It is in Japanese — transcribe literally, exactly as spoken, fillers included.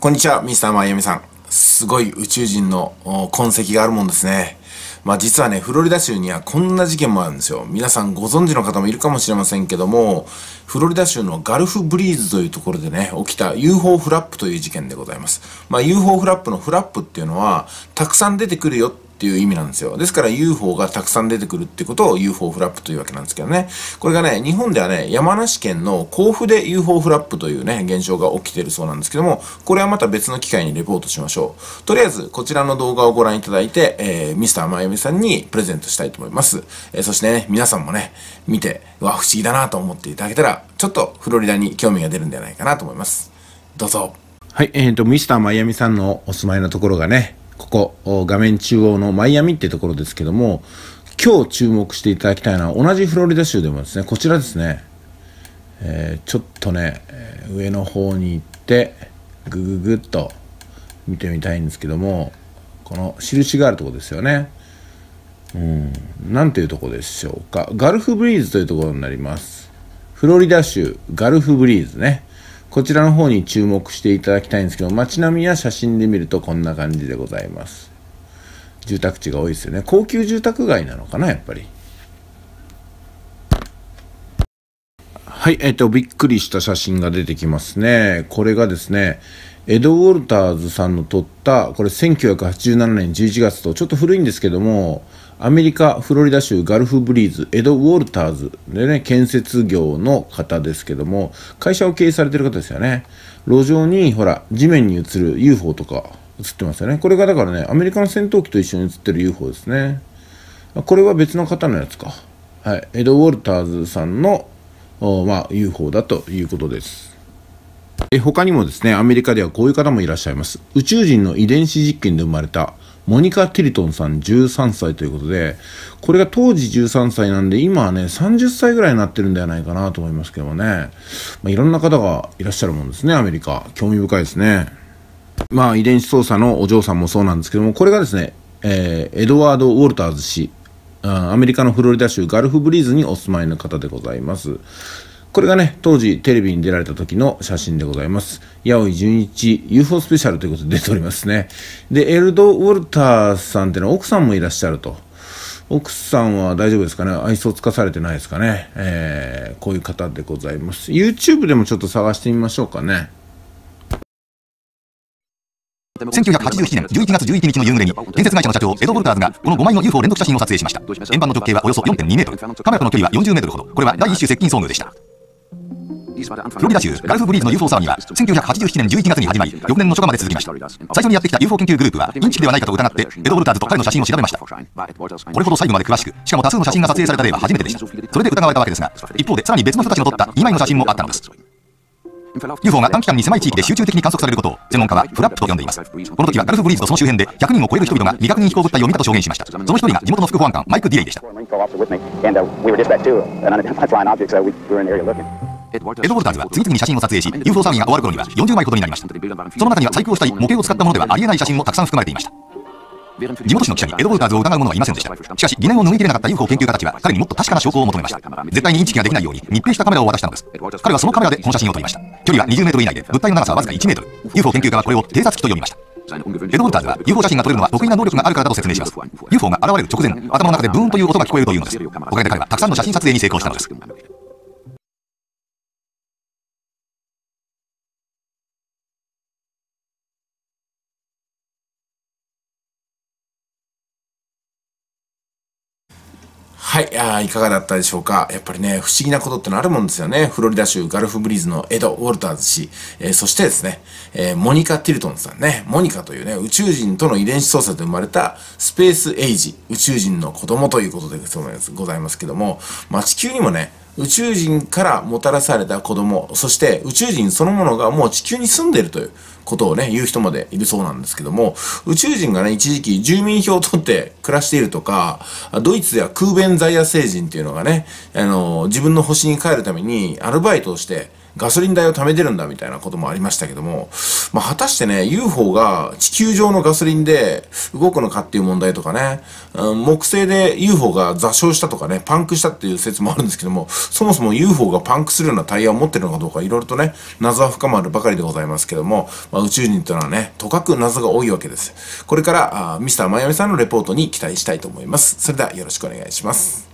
こんにちは、ミスターマイアミさん。すごい宇宙人の痕跡があるもんですね。まあ実はね、フロリダ州にはこんな事件もあるんですよ。皆さんご存知の方もいるかもしれませんけども、フロリダ州のガルフブリーズというところでね、起きた ユーフォー フラップという事件でございます。まあ ユーフォー フラップのフラップっていうのは、たくさん出てくるよっていう意味なんですよ。ですから ユーフォー がたくさん出てくるってことを ユーフォー フラップというわけなんですけどね。これがね、日本ではね、山梨県の甲府で ユーフォー フラップというね、現象が起きてるそうなんですけども、これはまた別の機会にレポートしましょう。とりあえず、こちらの動画をご覧いただいて、えー、ミスターまゆみさんにプレゼントしたいと思います。えー、そしてね、皆さんもね、見て、うわ、不思議だなと思っていただけたら、ちょっとフロリダに興味が出るんではないかなと思います。どうぞ。はい、えーと、ミスターまゆみさんのお住まいのところがね、ここ画面中央のマイアミってところですけども、今日注目していただきたいのは同じフロリダ州でもですね、こちらですね、えー、ちょっとね上の方に行ってグググッと見てみたいんですけども、この印があるところですよね。うん、なんていうところでしょうか。ガルフブリーズというところになります。フロリダ州ガルフブリーズね、こちらの方に注目していただきたいんですけど、街並みや写真で見るとこんな感じでございます。住宅地が多いですよね。高級住宅街なのかな、やっぱり。はい、えっと、びっくりした写真が出てきますね。これがですね、エド・ウォルターズさんの撮った、これせんきゅうひゃくはちじゅうななねんじゅういちがつと、ちょっと古いんですけども、アメリカ・フロリダ州ガルフブリーズ、エド・ウォルターズでね、建設業の方ですけども、会社を経営されてる方ですよね。路上に、ほら、地面に映る ユーフォー とか映ってますよね。これがだからね、アメリカの戦闘機と一緒に映ってる ユーフォー ですね。これは別の方のやつか。はい。エド・ウォルターズさんの、まあ、ユーフォー だということです。え、他にもですね、アメリカではこういう方もいらっしゃいます。宇宙人の遺伝子実験で生まれた、モニカ・ティリトンさんじゅうさんさいということで、これが当時じゅうさんさいなんで、今はね、さんじゅっさいぐらいになってるんではないかなと思いますけどもね。まあ、いろんな方がいらっしゃるもんですね、アメリカ。興味深いですね。まあ、遺伝子操作のお嬢さんもそうなんですけども、これがですね、えー、エドワード・ウォルターズ氏、アメリカのフロリダ州ガルフブリーズにお住まいの方でございます。これがね、当時テレビに出られた時の写真でございます。八尾純一 ユーフォー スペシャルということで出ておりますね。で、エルド・ウォルターさんっていうのは奥さんもいらっしゃると。奥さんは大丈夫ですかね、愛想つかされてないですかね。えー、こういう方でございます。YouTube でもちょっと探してみましょうかね。せんきゅうひゃくはちじゅうななねんじゅういちがつじゅういちにちの夕暮れに、建設会社の社長エド・ウォルターズがこのごまいの ユーフォー 連続写真を撮影しました。円盤の直径はおよそ よんてんにメートル、カメラとの距離はよんじゅうメートルほど。これはだいいっ種接近遭遇でした。フロリダ州ガルフブリーズの ユーフォー 騒ぎはせんきゅうひゃくはちじゅうななねんじゅういちがつに始まり、翌年の初夏まで続きました。最初にやってきた ユーフォー 研究グループはインチキではないかと疑ってエド・ウォルターズと彼の写真を調べました。これほど細部まで詳しく、しかも多数の写真が撮影された例は初めてでした。それで疑われたわけですが、一方でさらに別の人たちの撮ったにまいの写真もあったのです。ユーフォー が短期間に狭い地域で集中的に観測されることを専門家はフラップと呼んでいます。この時はガルフブリーズとその周辺でひゃくにんを超える人々が未確認飛行物体を見たと証言しました。その一人が地元の副保安官マイク・ディレイでした。エド・ウォルターズは次々に写真を撮影し、 ユーフォー 騒ぎが終わる頃にはよんじゅうまいほどになりました。その中には細工をしたり模型を使ったものではありえない写真もたくさん含まれていました。地元紙の記者にエド・ウォルターズを疑う者はいませんでした。しかし疑念を拭いきれなかった ユーフォー 研究家たちは彼にもっと確かな証拠を求めました。絶対にインチキができないように密閉したカメラを渡したのです。彼はそのカメラでこの写真を撮りました。距離はにじゅうメートル以内で物体の長さはわずかいちメートル。 ユーフォー 研究家はこれを偵察機と呼びました。エド・ウォルターズは ユーフォー 写真が撮れるのは得意な能力があるからだと説明します。 ユーフォー が現れる直前、頭の中でブーンという音が聞こえるというのです。おかげで彼はたくさんの写真撮影に成功したのです。はい、あ、いかがだったでしょうか。やっぱりね、不思議なことってのあるもんですよね。フロリダ州ガルフブリーズのエド・ウォルターズ氏、えー、そしてですね、えー、モニカ・ティルトンさんね、モニカというね、宇宙人との遺伝子操作で生まれたスペースエイジ、宇宙人の子供ということでございますけども、まあ、地球にもね、宇宙人からもたらされた子供、そして宇宙人そのものがもう地球に住んでいるということをね、言う人までいるそうなんですけども、宇宙人がね、一時期住民票を取って暮らしているとか、ドイツではクーベンザイア星人っていうのがね、あの、自分の星に帰るためにアルバイトをして、ガソリン代を貯めてるんだみたいなこともありましたけども、まあ、果たしてね、ユーフォー が地球上のガソリンで動くのかっていう問題とかね、うん、木星で ユーフォー が座礁したとかね、パンクしたっていう説もあるんですけども、そもそも ユーフォー がパンクするようなタイヤを持ってるのかどうか、いろいろとね、謎は深まるばかりでございますけども、まあ、宇宙人というのはね、とかく謎が多いわけです。これから、ミスターマイアミさんのレポートに期待したいと思います。それではよろしくお願いします。